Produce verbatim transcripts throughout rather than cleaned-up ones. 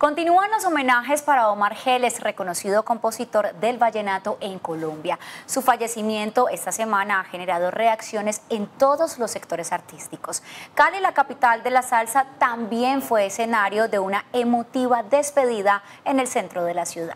Continúan los homenajes para Omar Geles, reconocido compositor del vallenato en Colombia. Su fallecimiento esta semana ha generado reacciones en todos los sectores artísticos. Cali, la capital de la salsa, también fue escenario de una emotiva despedida en el centro de la ciudad.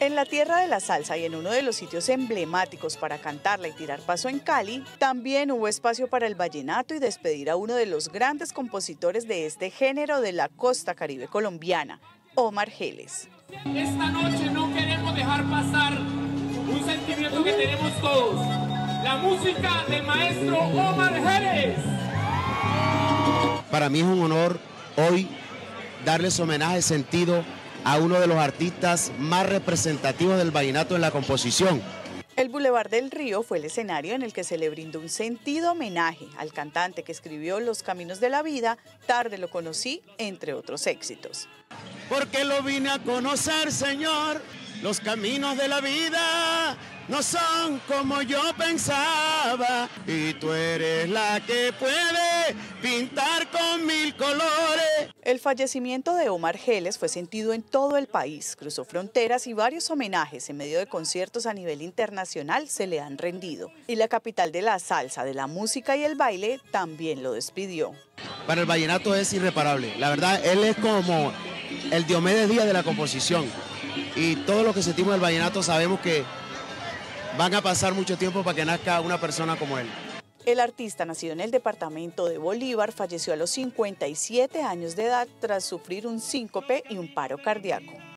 En la tierra de la salsa y en uno de los sitios emblemáticos para cantarla y tirar paso en Cali, también hubo espacio para el vallenato y despedir a uno de los grandes compositores de este género de la costa caribe colombiana, Omar Geles. Esta noche no queremos dejar pasar un sentimiento que tenemos todos, la música del maestro Omar Geles. Para mí es un honor hoy darles homenaje sentido a uno de los artistas más representativos del vallenato en la composición. El Boulevard del Río fue el escenario en el que se le brindó un sentido homenaje al cantante que escribió Los Caminos de la Vida, Tarde lo conocí, entre otros éxitos. Porque lo vine a conocer, Señor, los caminos de la vida no son como yo pensaba. Y tú eres la que puede pintar con mil colores. El fallecimiento de Omar Geles fue sentido en todo el país, cruzó fronteras y varios homenajes en medio de conciertos a nivel internacional se le han rendido. Y la capital de la salsa, de la música y el baile también lo despidió. Para el vallenato es irreparable, la verdad, él es como el Diomedes Díaz de la composición. Y todos los que sentimos del vallenato sabemos que van a pasar mucho tiempo para que nazca una persona como él. El artista, nacido en el departamento de Bolívar, falleció a los cincuenta y siete años de edad tras sufrir un síncope y un paro cardíaco.